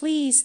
Please